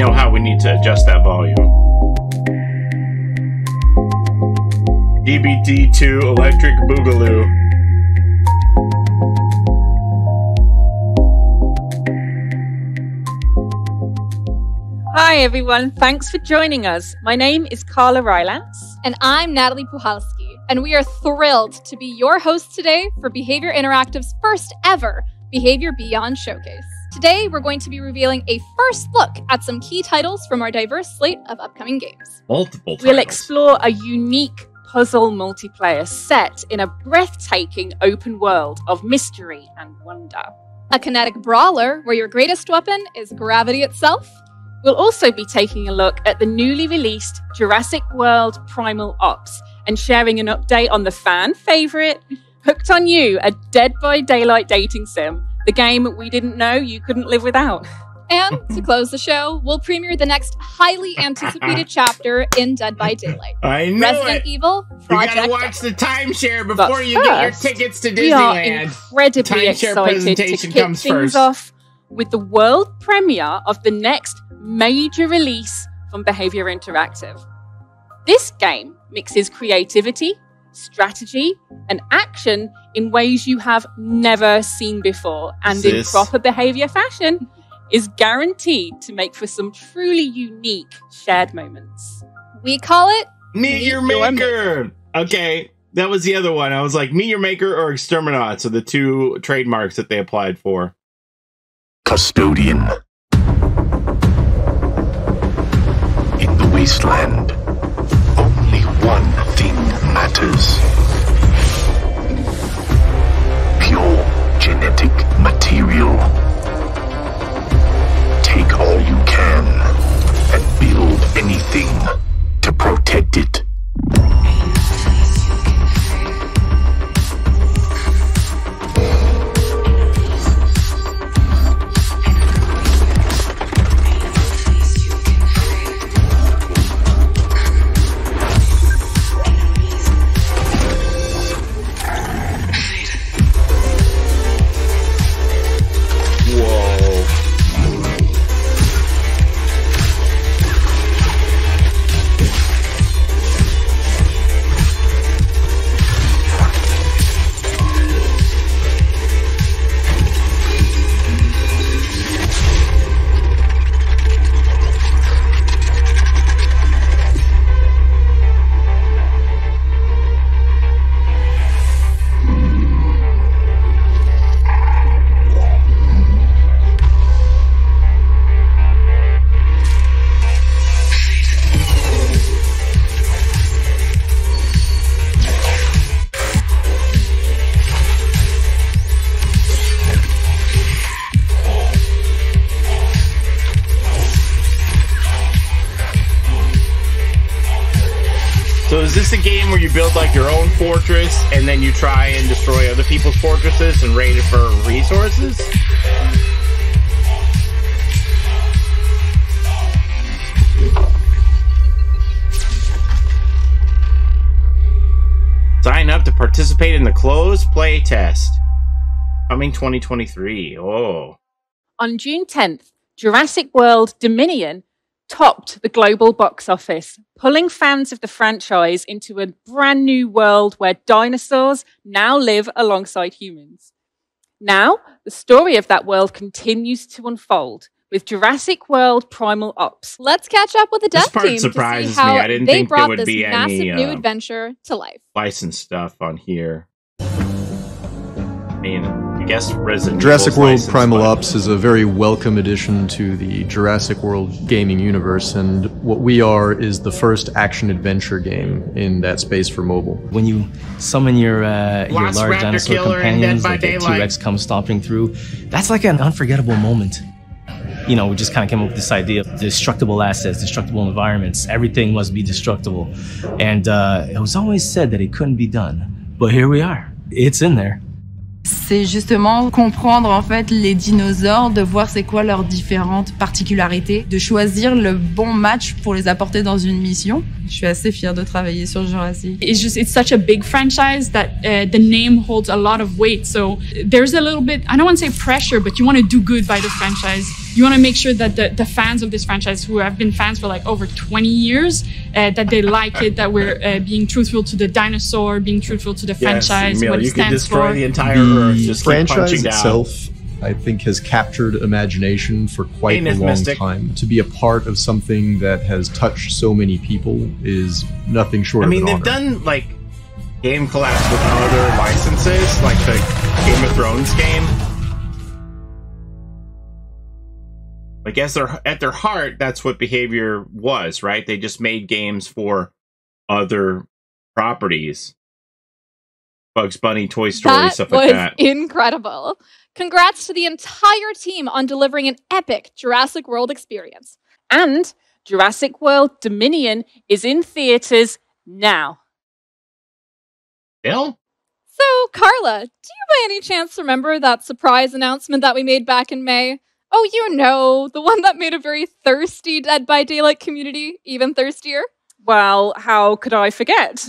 know how we need to adjust that volume. DBD2 Electric Boogaloo. Hi everyone, thanks for joining us. My name is Carla Rylance. And I'm Natalie Puhalski. And we are thrilled to be your hosts today for Behaviour Interactive's first ever Behavior Beyond Showcase. Today, we're going to be revealing a first look at some key titles from our diverse slate of upcoming games. Multiple titles. We'll explore a unique puzzle multiplayer set in a breathtaking open world of mystery and wonder. A kinetic brawler where your greatest weapon is gravity itself. We'll also be taking a look at the newly released Jurassic World Primal Ops and sharing an update on the fan favorite, Hooked on You, a Dead by Daylight dating sim, the game we didn't know you couldn't live without. And to close the show, we'll premiere the next highly anticipated chapter in Dead by Daylight. I know Resident Evil Project W. You gotta watch the timeshare before you get your tickets to Disneyland. We are incredibly excited to kick things off with the world premiere of the next major release from Behaviour Interactive. This game mixes creativity, strategy and action in ways you have never seen before, and in proper behavior fashion is guaranteed to make for some truly unique shared moments. We call it Meet Your Maker. Okay, that was the other one. I was like, Meet Your Maker or Exterminauts are the two trademarks that they applied for. Custodian. In the wasteland, only one thing matters. Pure genetic material. Take all you can and build anything to protect it. Is this a game where you build like your own fortress and then you try and destroy other people's fortresses and raid it for resources? Sign up to participate in the closed play test. Coming 2023. Oh. On June 10th, Jurassic World Dominion topped the global box office, pulling fans of the franchise into a brand new world where dinosaurs now live alongside humans. Now, the story of that world continues to unfold with Jurassic World Primal Ops. Let's catch up with the dev team to see how they brought this massive new adventure to life. License stuff on here. I mean, Jurassic World Primal Ops is a very welcome addition to the Jurassic World gaming universe, and what we are is the first action-adventure game in that space for mobile. When you summon your large dinosaur companions, like a T-Rex comes stomping through, that's like an unforgettable moment. You know, we just kind of came up with this idea of destructible assets, destructible environments, everything must be destructible. And it was always said that it couldn't be done, but here we are, it's in there. C'est justement comprendre en fait les dinosaures, de voir c'est quoi leurs différentes particularités, de choisir le bon match pour les apporter dans une mission. Je suis assez fière de travailler sur Jurassic. It's just it's such a big franchise that the name holds a lot of weight. So there's a little bit, I don't want to say pressure, but you want to do good by the franchise. you want to make sure that the fans of this franchise, who have been fans for like over 20 years, that they like it, that we're being truthful to the dinosaur, being truthful to the franchise, what it stands for. You could destroy the entire Earth, just keep punching down. Itself, I think, has captured imagination for quite a long time. To be a part of something that has touched so many people is nothing short of an honor. I mean, they've done like game collabs with other licenses, like the Game of Thrones game. Like, as they're at their heart, that's what Behavior was, right? They just made games for other properties. Bugs Bunny, Toy Story, stuff like that. That was incredible. Congrats to the entire team on delivering an epic Jurassic World experience. And Jurassic World Dominion is in theaters now. Still? So, Carla, do you by any chance remember that surprise announcement that we made back in May? Oh, you know, the one that made a very thirsty Dead by Daylight community even thirstier? Well, how could I forget?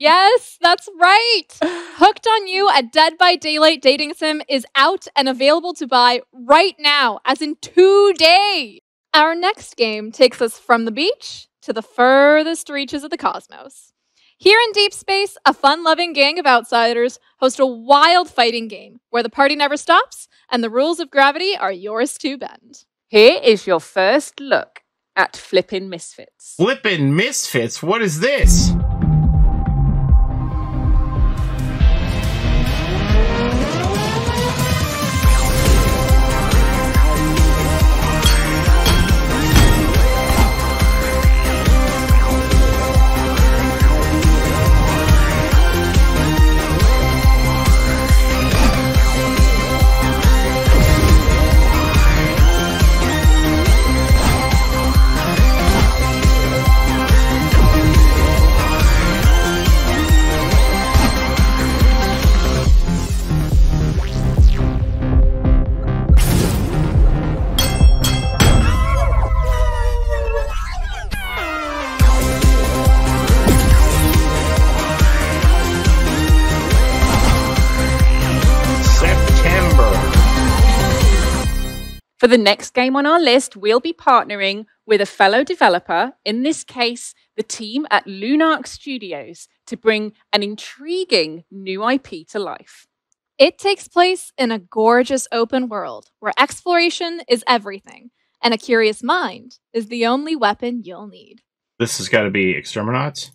Yes, that's right. Hooked on You, a Dead by Daylight dating sim, is out and available to buy right now, as in today. Our next game takes us from the beach to the furthest reaches of the cosmos. Here in Deep Space, a fun-loving gang of outsiders host a wild fighting game where the party never stops and the rules of gravity are yours to bend. Here is your first look at Flippin' Misfits. Flippin' Misfits? What is this? For the next game on our list, we'll be partnering with a fellow developer, in this case, the team at Lunarch Studios, to bring an intriguing new IP to life. It takes place in a gorgeous open world where exploration is everything, and a curious mind is the only weapon you'll need. This has got to be Exterminauts.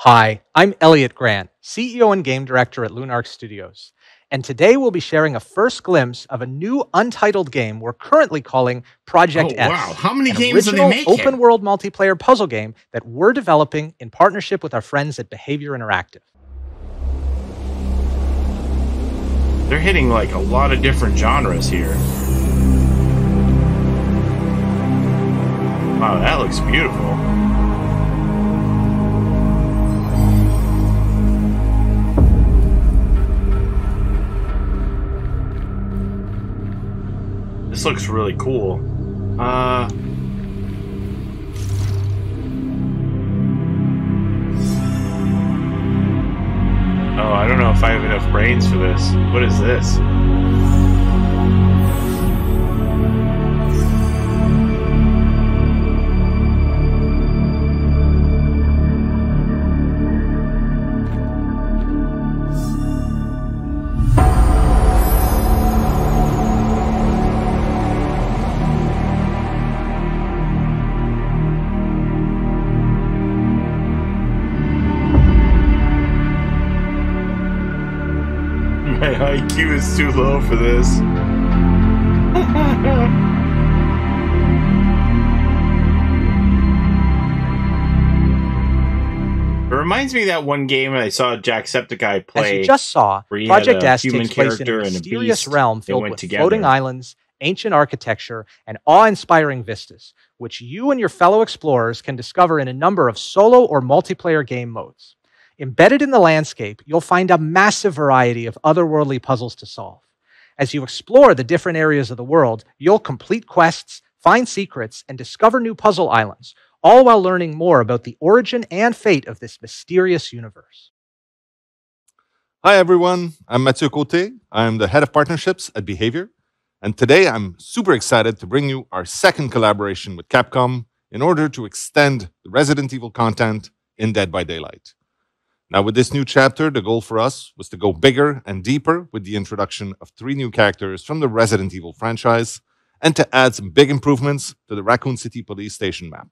Hi, I'm Elliot Grant, CEO and Game Director at Lunarch Studios. And today we'll be sharing a first glimpse of a new untitled game we're currently calling Project S. Wow, how many games are they making? An original open-world multiplayer puzzle game that we're developing in partnership with our friends at Behaviour Interactive. They're hitting like a lot of different genres here. Wow, that looks beautiful. This looks really cool. if I have enough brains for this. What is this? IQ is too low for this. It reminds me of that one game I saw Jacksepticeye play. As you just saw, Project S takes place in a mysterious realm filled with floating islands, ancient architecture, and awe-inspiring vistas, which you and your fellow explorers can discover in a number of solo or multiplayer game modes. Embedded in the landscape, you'll find a massive variety of otherworldly puzzles to solve. As you explore the different areas of the world, you'll complete quests, find secrets, and discover new puzzle islands, all while learning more about the origin and fate of this mysterious universe. Hi everyone, I'm Mathieu Côté. I'm the Head of Partnerships at Behavior, and today I'm super excited to bring you our second collaboration with Capcom in order to extend the Resident Evil content in Dead by Daylight. Now, with this new chapter, the goal for us was to go bigger and deeper with the introduction of 3 new characters from the Resident Evil franchise and to add some big improvements to the Raccoon City Police Station map.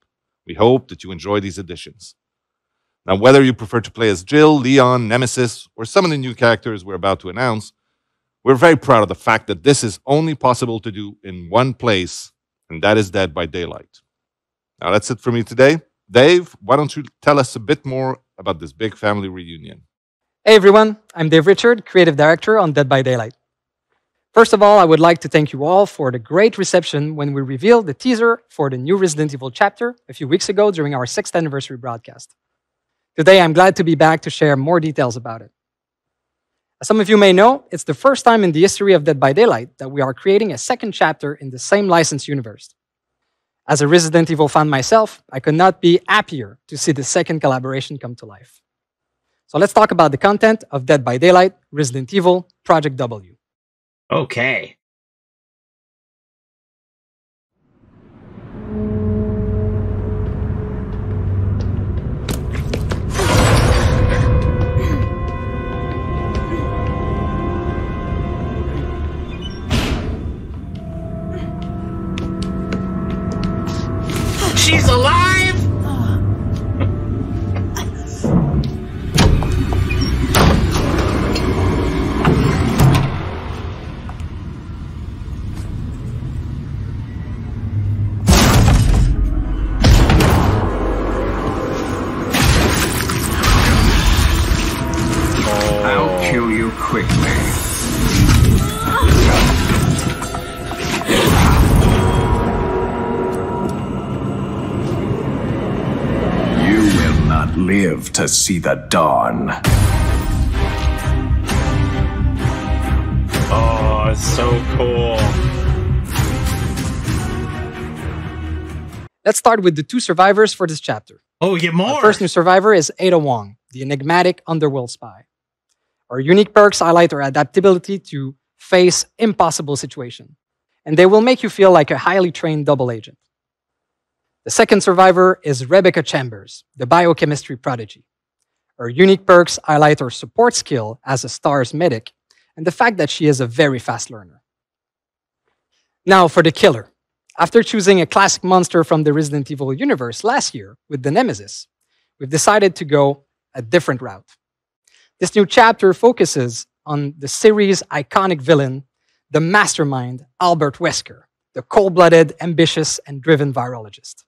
We hope that you enjoy these additions. Now, whether you prefer to play as Jill, Leon, Nemesis, or some of the new characters we're about to announce, we're very proud of the fact that this is only possible to do in one place, and that is Dead by Daylight. Now, that's it for me today. Dave, why don't you tell us a bit more about this big family reunion? Hey everyone, I'm Dave Richard, Creative Director on Dead by Daylight. First of all, I would like to thank you all for the great reception when we revealed the teaser for the new Resident Evil chapter a few weeks ago during our 6th anniversary broadcast. Today, I'm glad to be back to share more details about it. As some of you may know, it's the first time in the history of Dead by Daylight that we are creating a second chapter in the same licensed universe. As a Resident Evil fan myself, I could not be happier to see the second collaboration come to life. So let's talk about the content of Dead by Daylight, Resident Evil, Project W. Okay. She's alive! I'll kill you quickly. Live to see the dawn. Oh, it's so cool. Let's start with the 2 survivors for this chapter. Oh, we get more. Our first new survivor is Ada Wong, the enigmatic underworld spy. Her unique perks highlight her adaptability to face impossible situations, and they will make you feel like a highly trained double agent. The second survivor is Rebecca Chambers, the biochemistry prodigy. Her unique perks highlight her support skill as a STARS medic and the fact that she is a very fast learner. Now for the killer. After choosing a classic monster from the Resident Evil universe last year with the Nemesis, we've decided to go a different route. This new chapter focuses on the series' iconic villain, the mastermind Albert Wesker, the cold-blooded, ambitious, and driven virologist.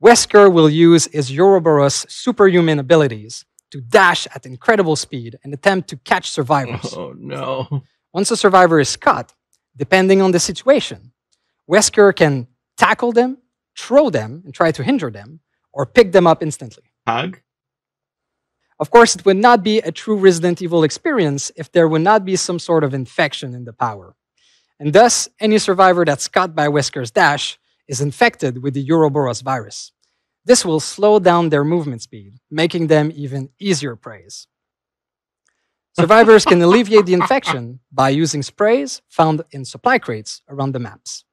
Wesker will use his Ouroboros superhuman abilities to dash at incredible speed and attempt to catch survivors. Oh, no. Once a survivor is caught, depending on the situation, Wesker can tackle them, throw them, and try to injure them, or pick them up instantly. Hug? Of course, it would not be a true Resident Evil experience if there would not be some sort of infection in the power. And thus, any survivor that's caught by Wesker's dash is infected with the Ouroboros virus. This will slow down their movement speed, making them even easier prey. Survivors can alleviate the infection by using sprays found in supply crates around the maps.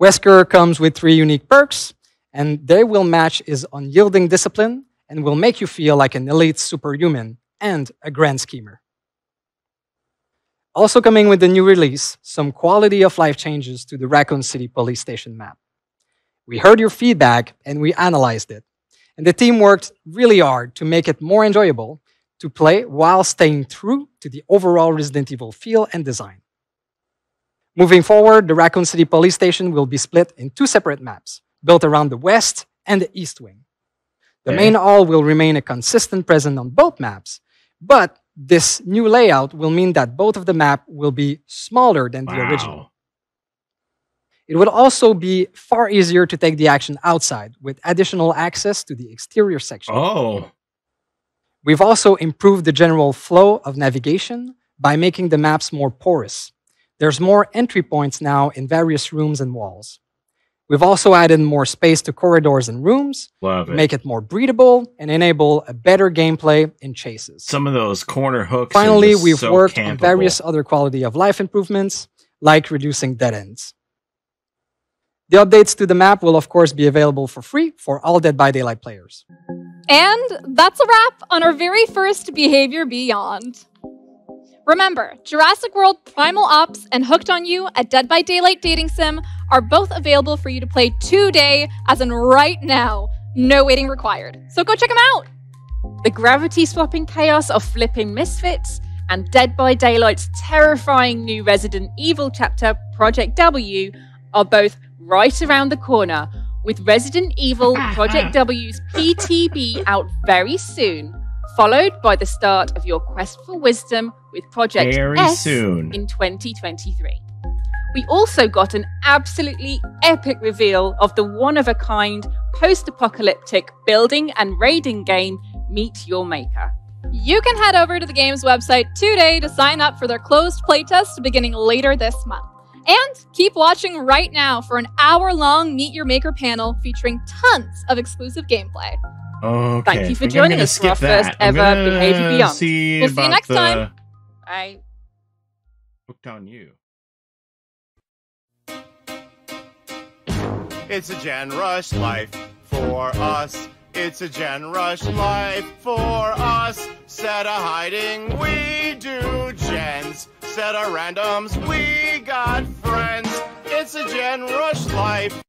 Wesker comes with 3 unique perks, and they will match his unyielding discipline and will make you feel like an elite superhuman and a grand schemer. Also coming with the new release, some quality of life changes to the Raccoon City Police Station map. We heard your feedback and we analyzed it, and the team worked really hard to make it more enjoyable to play while staying true to the overall Resident Evil feel and design. Moving forward, the Raccoon City Police Station will be split in 2 separate maps, built around the West and the East Wing. The main hall will remain a consistent presence on both maps, but this new layout will mean that both of the maps will be smaller than the original. It will also be far easier to take the action outside, with additional access to the exterior section. We've also improved the general flow of navigation by making the maps more porous. There's more entry points now in various rooms and walls. We've also added more space to corridors and rooms, make it more breathable, and enable a better gameplay in chases. Some of those corner hooks. Finally, we've worked on various other quality of life improvements, like reducing dead ends. The updates to the map will, of course, be available for free for all Dead by Daylight players. And that's a wrap on our very first Behavior Beyond. Remember, Jurassic World Primal Ops and Hooked on You, a Dead by Daylight dating sim, are both available for you to play today, as in right now. No waiting required. So go check them out! The gravity-swapping chaos of Flippin' Misfits and Dead by Daylight's terrifying new Resident Evil chapter, Project W, are both right around the corner, with Resident Evil Project W's PTB out very soon, followed by the start of your quest for wisdom with Project S in 2023. We also got an absolutely epic reveal of the one-of-a-kind post-apocalyptic building and raiding game, Meet Your Maker. You can head over to the game's website today to sign up for their closed playtest beginning later this month. And keep watching right now for an hour-long Meet Your Maker panel featuring tons of exclusive gameplay. Okay. Thank you for joining us for our first ever Behavior Beyond. We'll see you next time. Bye. Hooked on You. It's a Gen Rush life for us. It's a Gen Rush life for us. Set a hiding, we do gens. Set a randoms, we got friends. It's a Gen Rush life.